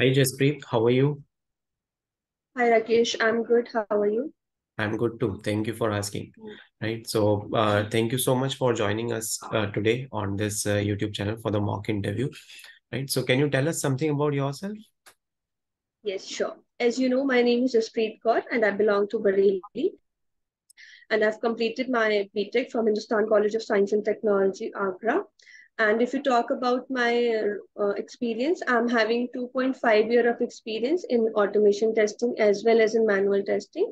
Hi Jaspreet, how are you? Hi Rakesh, I'm good. How are you? I'm good too. Thank you for asking. Right. So thank you so much for joining us today on this YouTube channel for the mock interview. Right. So can you tell us something about yourself? Yes, sure. As you know, my name is Jaspreet Kaur and I belong to Bareilly. And I've completed my BTech from Hindustan College of Science and Technology, Agra. And if you talk about my experience, I'm having 2.5 years of experience in automation testing as well as in manual testing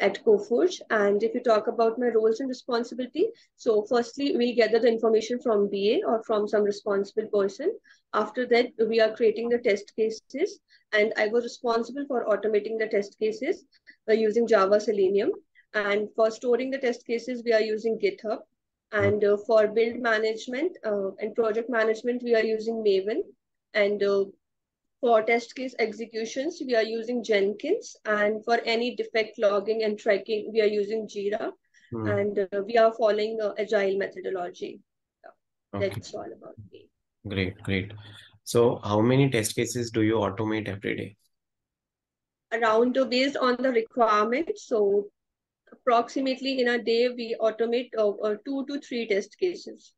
at Coforge. And if you talk about my roles and responsibility, so firstly, we gather the information from BA or from some responsible person. After that, we are creating the test cases. And I was responsible for automating the test cases by using Java Selenium. And for storing the test cases, we are using GitHub. And for build management and project management, we are using Maven. And for test case executions, we are using Jenkins. And for any defect logging and tracking, we are using Jira. And we are following Agile methodology. So okay. That's all about me. Great, great. So how many test cases do you automate every day? Around based on the requirement. So approximately in a day, we automate 2 to 3 test cases.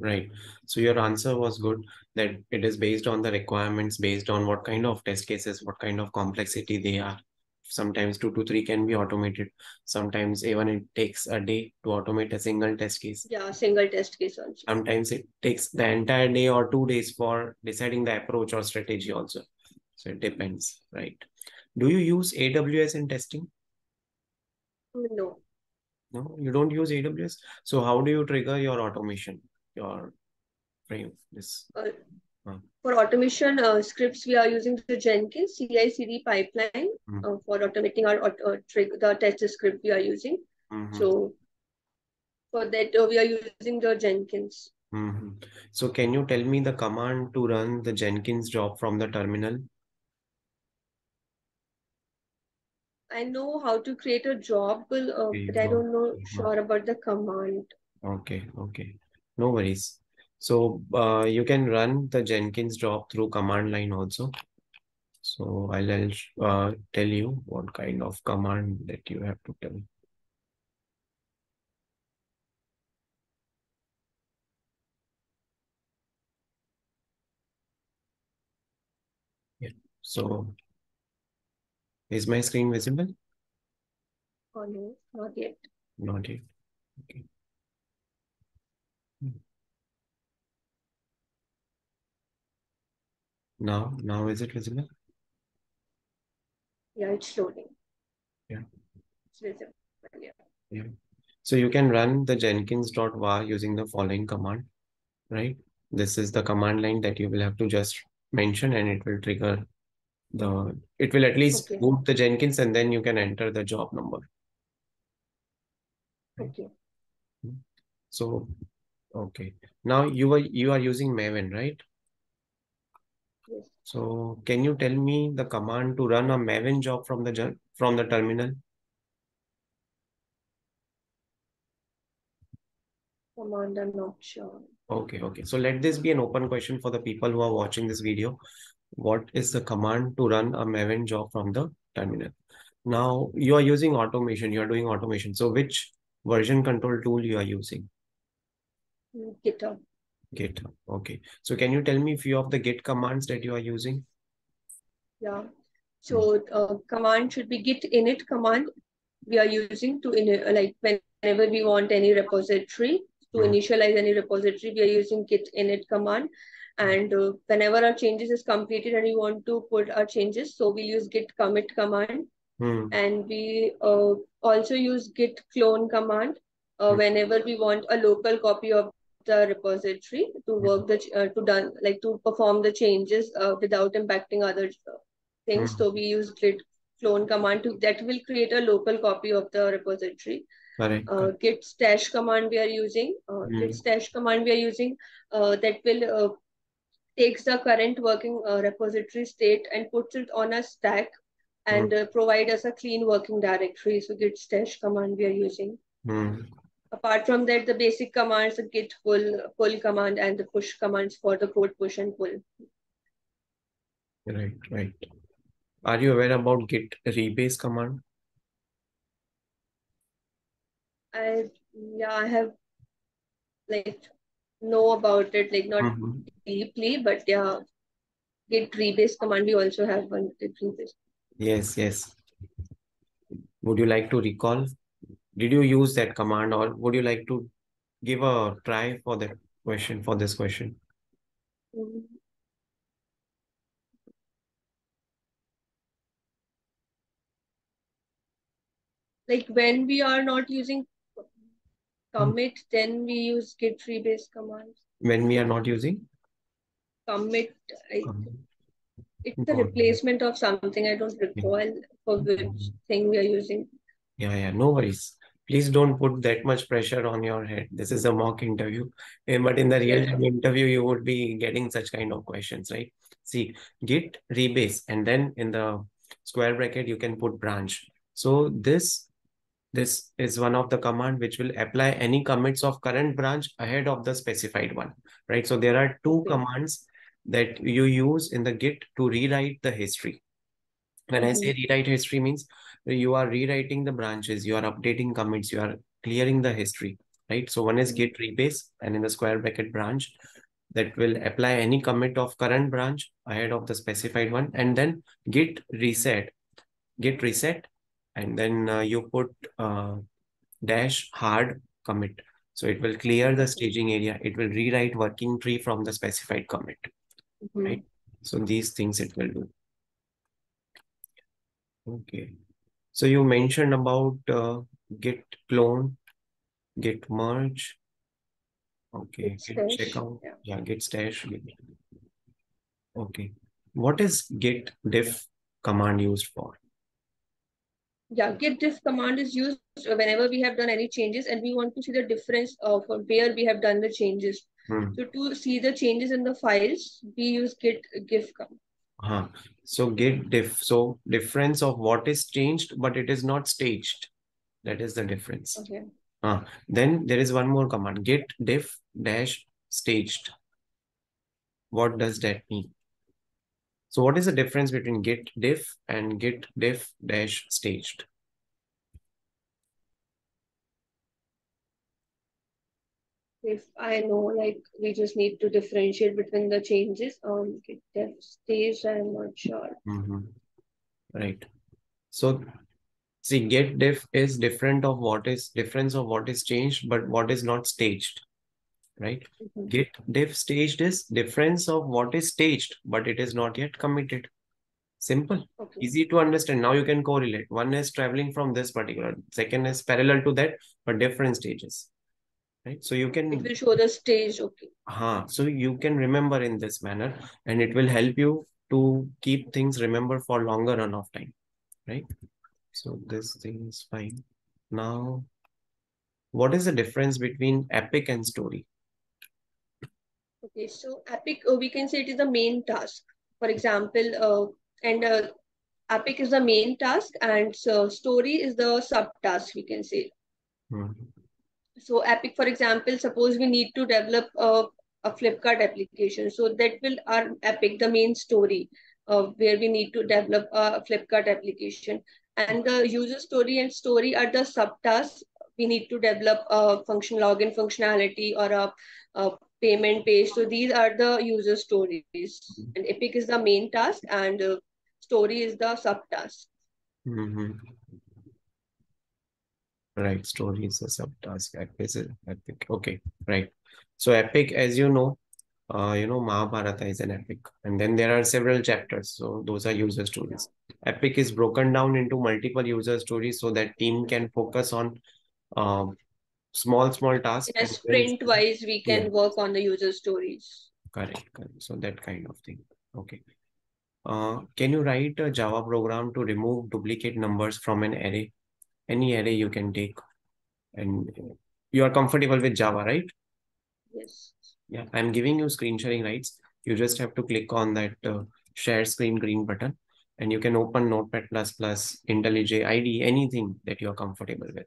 Right. So your answer was good that it is based on the requirements, based on what kind of test cases, what kind of complexity they are. Sometimes 2 to 3 can be automated. Sometimes even it takes a day to automate a single test case. Yeah, single test case also. Sometimes it takes the entire day or 2 days for deciding the approach or strategy also. So it depends, right? Do you use AWS in testing? No. No, you don't use AWS. So how do you trigger your automation? Your frame this. For automation scripts, we are using the Jenkins CI CD pipeline for automating our the test script we are using. So for that, we are using the Jenkins. So can you tell me the command to run the Jenkins job from the terminal? I know how to create a job, but I don't know sure about the command. Okay, okay. No worries. So you can run the Jenkins job through command line also. So I'll tell you what kind of command that you have to tell. Yeah. So is my screen visible? Oh no, not yet. Not yet. Okay. Now is it visible? Yeah, it's loading. Yeah. It's visible. Yeah. Yeah. So you can run the Jenkins.var using the following command, right? This is the command line that you will have to just mention and it will trigger it will at least boot the Jenkins and then you can enter the job number. Okay. So, okay. Now you are using Maven, right? Yes. So can you tell me the command to run a Maven job from the terminal? Command, I'm not sure. Okay. Okay. So let this be an open question for the people who are watching this video. What is the command to run a Maven job from the terminal? Now you are using automation, you are doing automation. So which version control tool you are using? GitHub. GitHub, okay. So can you tell me a few of the Git commands that you are using? Yeah, so command should be git init command we are using to like whenever we want any repository to initialize any repository, we are using git init command. And whenever our changes is completed and we want to put our changes, so we use git commit command. And we also use git clone command whenever we want a local copy of the repository to work the to perform the changes without impacting other things. So we use git clone command that will create a local copy of the repository. Correct. Git stash command we are using. Git stash command we are using that will takes the current working repository state and puts it on a stack and provide us a clean working directory. So git stash command we are using. Apart from that, the basic commands, the git pull command and the push commands for the code push and pull. Right. Are you aware about git rebase command? I have like know about it, like not deeply, but yeah, git rebase command. We also have one git rebase. Yes, yes. Would you like to recall? Did you use that command, or would you like to give a try for that question, for this question? Like when we are not using commit, then we use git rebase commands. When we are not using? Commit. It's the replacement of something. I don't recall for which thing we are using. Yeah, no worries. Please don't put that much pressure on your head. This is a mock interview. But in the real time interview, you would be getting such kind of questions, right? See, git rebase, and then in the square bracket, you can put branch. So this is one of the command which will apply any commits of current branch ahead of the specified one, right? So there are two commands that you use in the Git to rewrite the history. When I say rewrite history, means you are rewriting the branches, you are updating commits, you are clearing the history, right? So one is git rebase, and in the square bracket branch, that will apply any commit of current branch ahead of the specified one, and then git reset, and then you put dash hard commit. So it will clear the staging area. It will rewrite working tree from the specified commit, right? So these things it will do. Okay. So you mentioned about git clone, git merge. Okay. Git checkout. Yeah, git stash. Okay. What is git diff command used for? Yeah, git diff command is used whenever we have done any changes and we want to see the difference of where we have done the changes. So to see the changes in the files, we use git diff command. So git diff, so difference of what is changed, but it is not staged. That is the difference. Okay. Then there is one more command, git diff dash staged. What does that mean? So what is the difference between git diff and git diff dash staged? If I know, like we just need to differentiate between the changes on git diff staged, I'm not sure. Right. So see, git diff is difference of what is changed, but what is not staged. Right? Git diff staged is difference of what is staged, but it is not yet committed. Simple, easy to understand. Now you can correlate. One is traveling from this particular, second is parallel to that, but different stages. Right? So you can, it will show the stage. So you can remember in this manner, and it will help you to keep things remember for longer run of time. Right? So this thing is fine. Now, what is the difference between epic and story? Okay, so epic, we can say it is the main task. For example, epic is the main task, and so story is the subtask, we can say. So epic, for example, suppose we need to develop a Flipkart application. So that will our epic, the main story where we need to develop a Flipkart application. And the user story and story are the subtasks. We need to develop a function login functionality or a payment page. So these are the user stories. And epic is the main task, and story is the subtask. Right, story is a subtask. Epic. Okay, right. So epic, as you know, Mahabharata is an epic. And then there are several chapters. So those are user stories. Epic is broken down into multiple user stories so that team can focus on small tasks. In a sprint wise, we can work on the user stories. Correct. So that kind of thing. Okay. Can you write a Java program to remove duplicate numbers from an array? Any array you can take. And you are comfortable with Java, right? Yes. Yeah. I'm giving you screen sharing rights. You just have to click on that share screen green button, and you can open Notepad++, IntelliJ, IDE, anything that you are comfortable with.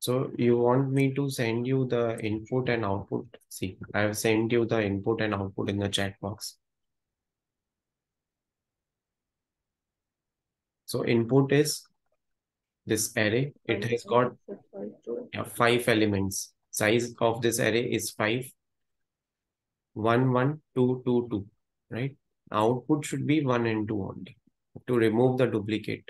So you want me to send you the input and output? See, I have sent you the input and output in the chat box. So input is this array. It has got 5 elements. Size of this array is 5. 1, 1, 2, 2, 2, right? Output should be 1 and 2 only to remove the duplicate.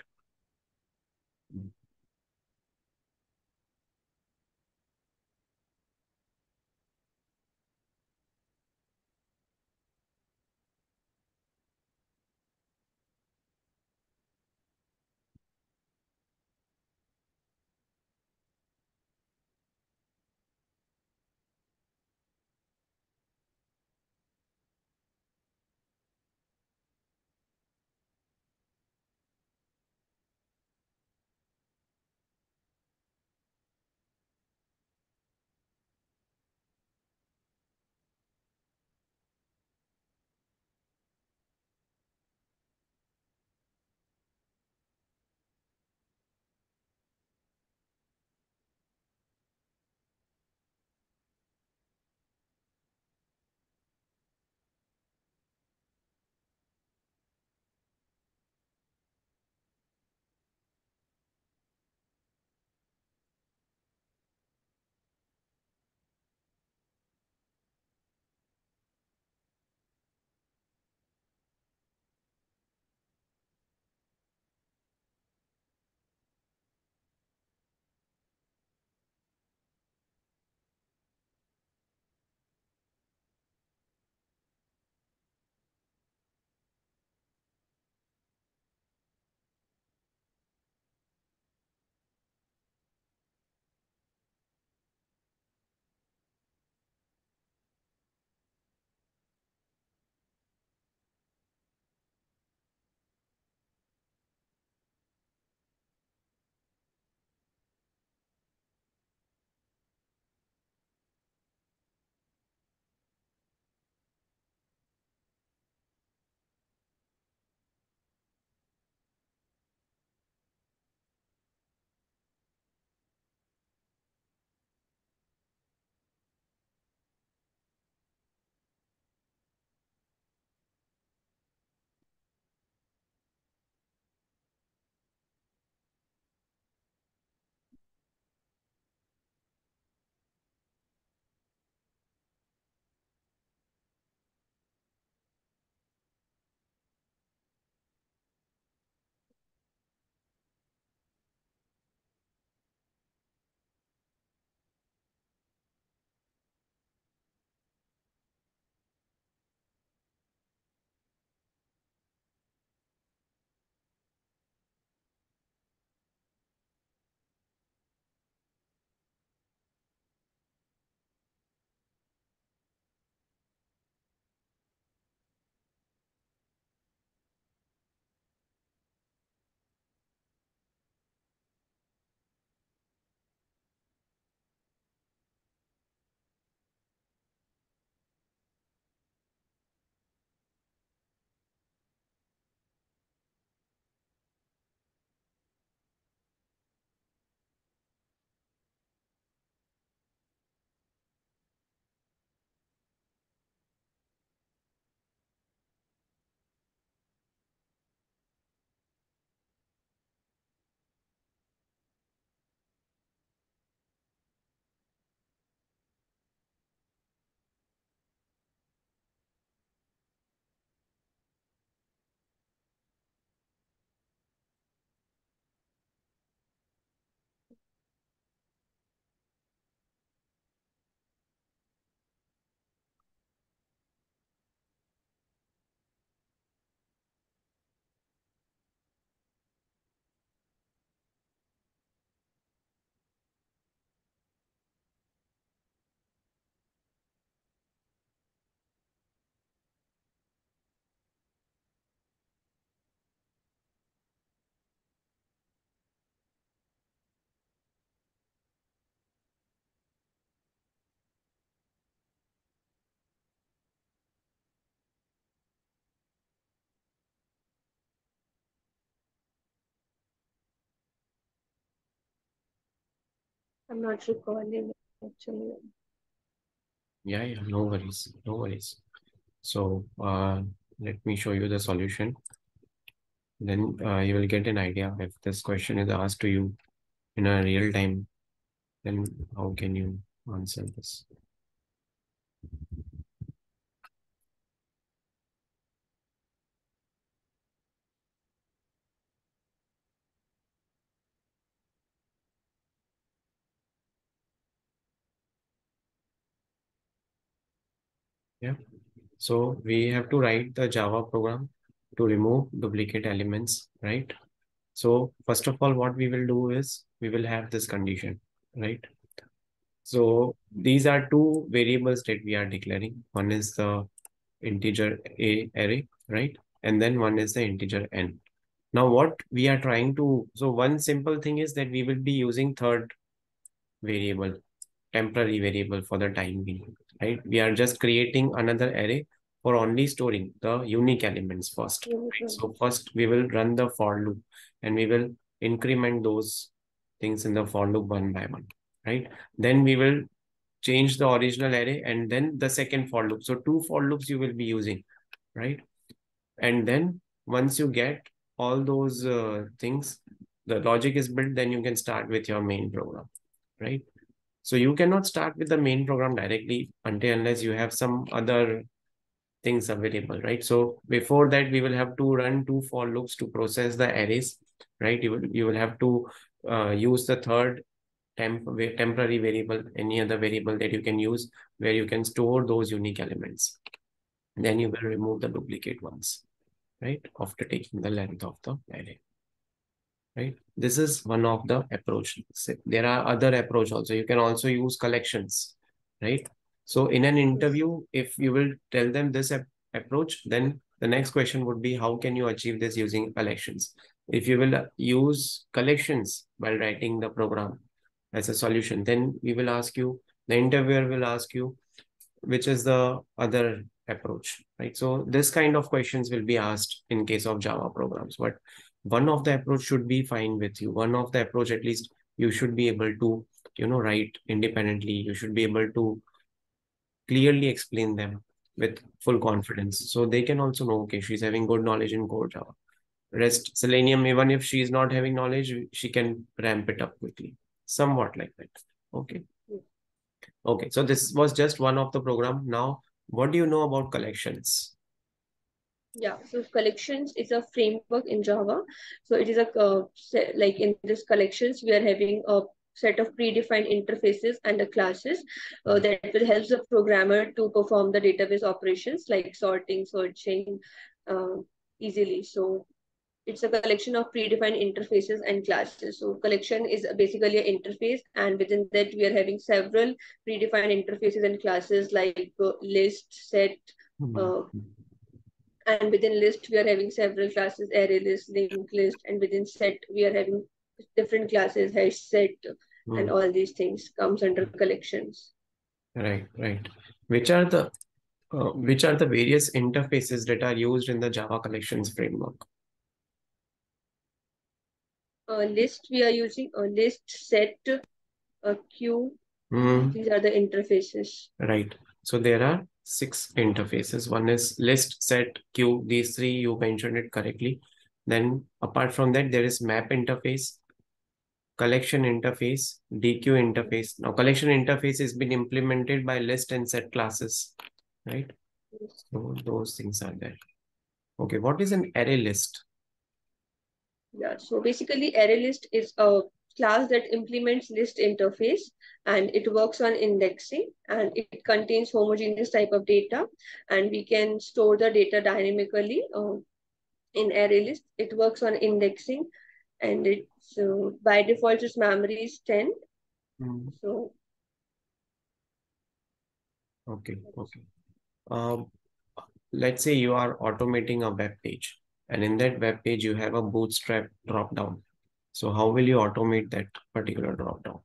I'm not recalling actually. Yeah, no worries, no worries. So let me show you the solution. Then you will get an idea if this question is asked to you in a real time, then how can you answer this? Yeah, so we have to write the Java program to remove duplicate elements, right? So first of all, what we will do is we will have this condition, right? So these are two variables that we are declaring. One is the integer A array, right? And then one is the integer N. Now what we are trying to, so one simple thing is that we will be using third variable, temporary variable for the time being, right? We are just creating another array for only storing the unique elements first. Right? So first we will run the for loop and we will increment those things in the for loop one by one, right? Then we will change the original array and then the second for loop. So two for loops you will be using, right? And then once you get all those things, the logic is built, then you can start with your main program, right? So you cannot start with the main program directly unless you have some other things available, right? So before that, we will have to run two for loops to process the arrays, right? You will have to use the third temporary variable, any other variable that you can use where you can store those unique elements. Then you will remove the duplicate ones, right? After taking the length of the array. Right. This is one of the approaches. There are other approaches also. You can also use collections, right? So in an interview, if you will tell them this approach, then the next question would be, how can you achieve this using collections? If you will use collections while writing the program as a solution, then we will ask you, the interviewer will ask you, which is the other approach, right? So this kind of questions will be asked in case of Java programs, but one of the approach should be fine with you. One of the approach, at least you should be able to, you know, write independently. You should be able to clearly explain them with full confidence. So they can also know, okay, she's having good knowledge in core Java. Rest, Selenium, even if she's not having knowledge, she can ramp it up quickly, somewhat like that. Okay. Okay. So this was just one of the program. Now, what do you know about collections? Yeah, so collections is a framework in Java. So it is a like in this collections, we are having a set of predefined interfaces and the classes that will help the programmer to perform the database operations like sorting, searching easily. So it's a collection of predefined interfaces and classes. So collection is basically an interface, and within that we are having several predefined interfaces and classes like list, set, and within list, we are having several classes, array list, linked list. And within set, we are having different classes, hash set, and all these things comes under collections. Right, right. Which are the various interfaces that are used in the Java collections framework? List, we are using a list, set, a queue. These are the interfaces. Right. So there are 6 interfaces. One is list, set, queue. These 3, you mentioned it correctly. Then apart from that, there is map interface, collection interface, DQ interface. Now collection interface has been implemented by list and set classes, right? So those things are there. Okay. What is an array list? Yeah. So basically array list is a class that implements list interface, and it works on indexing, and it contains homogeneous type of data, and we can store the data dynamically in array list. It works on indexing, and it's by default its memory is 10. So okay, okay. Let's say you are automating a web page, and in that web page you have a Bootstrap drop down. So how will you automate that particular dropdown?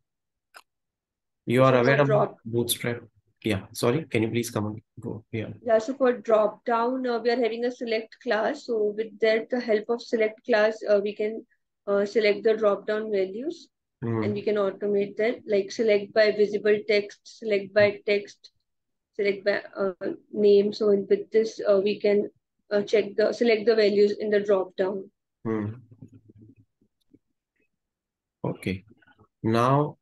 You are aware of Bootstrap. Yeah, sorry. Can you please come on? Go here. Yeah, so for dropdown, we are having a select class. So with that, the help of select class, we can select the dropdown values. and you can automate that, like select by visible text, select by text, select by name. So with this, we can select the values in the drop down. Okay. Now,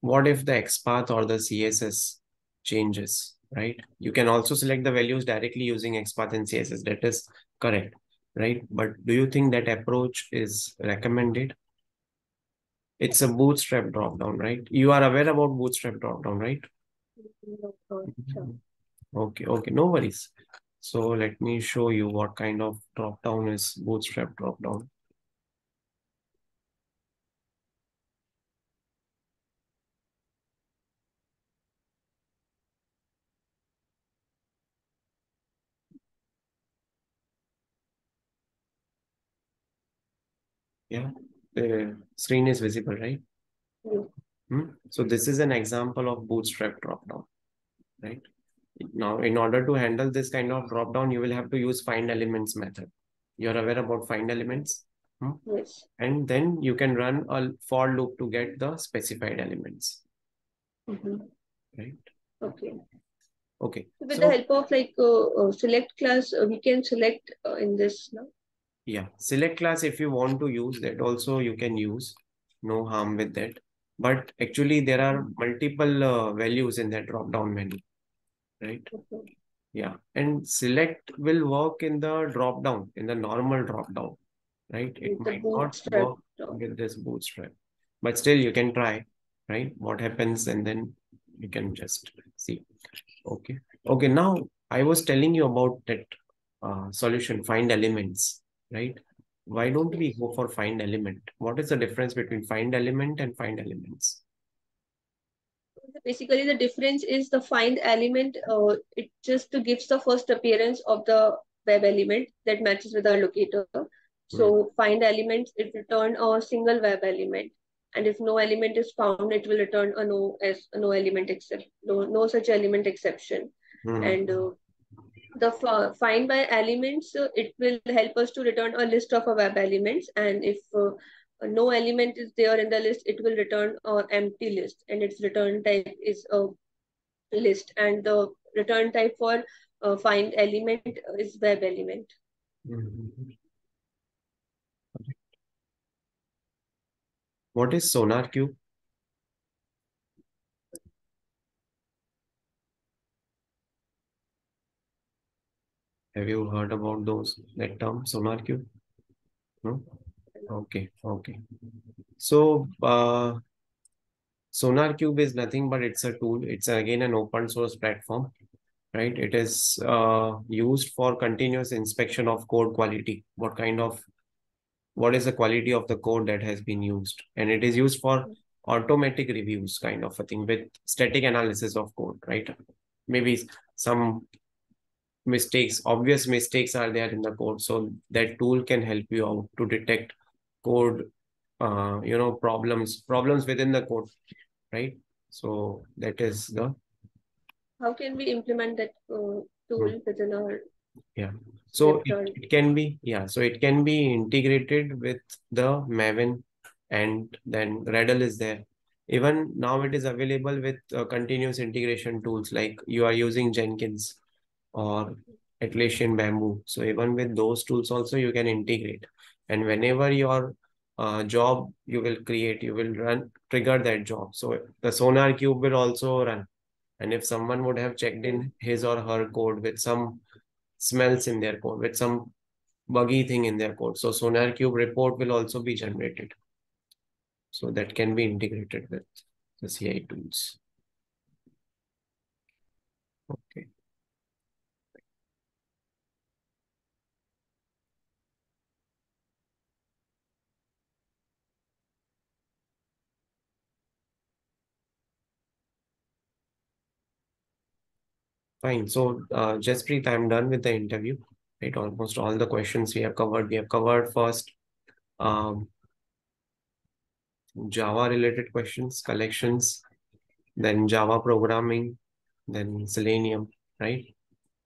what if the XPath or the CSS changes, right? You can also select the values directly using XPath and CSS. That is correct, right? But do you think that approach is recommended? It's a Bootstrap dropdown, right? You are aware about Bootstrap dropdown, right? No, sure. Okay, no worries. So let me show you what kind of dropdown is Bootstrap dropdown. Yeah, the screen is visible, right? Yeah. So this is an example of Bootstrap dropdown, right? Now, in order to handle this kind of dropdown, you will have to use find elements method. You're aware about find elements? Yes. And then you can run a for loop to get the specified elements. Right? Okay. Okay. So with the help of like select class, we can select in this now. Yeah, select class, if you want to use that also, you can use, no harm with that. But actually there are multiple values in that drop-down menu, right? Okay. Yeah, and select will work in the drop-down, in the normal drop-down, right? It might not work with this Bootstrap, but still you can try, right? What happens, and then you can just see. Okay. Okay, now I was telling you about that solution, find elements. Right? Why don't we go for find element? What is the difference between find element and find elements? Basically, the difference is the find element. It just gives the first appearance of the web element that matches with our locator. So find elements, it returns a single web element. And if no element is found, it will return a no such element exception. And the find by elements, it will help us to return a list of our web elements. And if no element is there in the list, it will return an empty list. And its return type is a list. And the return type for find element is web element. What is SonarQube? Have you heard about that term, SonarQube? No? Okay, okay. So, SonarQube is nothing but it's a tool. It's again an open source platform, right? It is used for continuous inspection of code quality. What is the quality of the code that has been used? And it is used for automatic reviews kind of a thing with static analysis of code, right? Maybe some mistakes, obvious mistakes are there in the code. So that tool can help you out to detect code, problems within the code, right? So that is the... How can we implement that tool within our... Yeah, so it can be, so it can be integrated with the Maven, and then Gradle is there. Even now it is available with continuous integration tools, like you are using Jenkins or Atlassian Bamboo. So even with those tools also you can integrate. And whenever your job you will create, you will trigger that job. So the SonarQube will also run. And if someone would have checked in his or her code with some smells in their code, with some buggy thing in their code, so SonarQube report will also be generated. So that can be integrated with the CI tools. Okay. Fine. So, Jaspreet, I'm done with the interview. Right, almost all the questions we have covered. We have covered first Java-related questions, collections, then Java programming, then Selenium, right?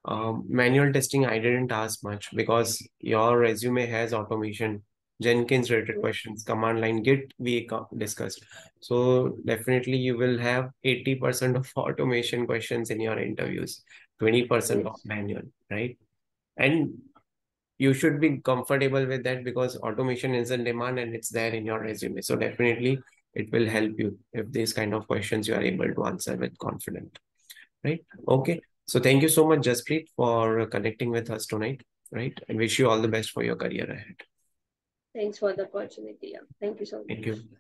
Manual testing, I didn't ask much because your resume has automation Jenkins related questions, command line Git, we discussed. So definitely you will have 80% of automation questions in your interviews, 20% of manual, right? And you should be comfortable with that because automation is in demand and it's there in your resume. So definitely it will help you if these kind of questions you are able to answer with confidence, right? Okay. So thank you so much, Jaspreet, for connecting with us tonight, right? And wish you all the best for your career ahead. Thanks for the opportunity. Thank you so much. Thank you.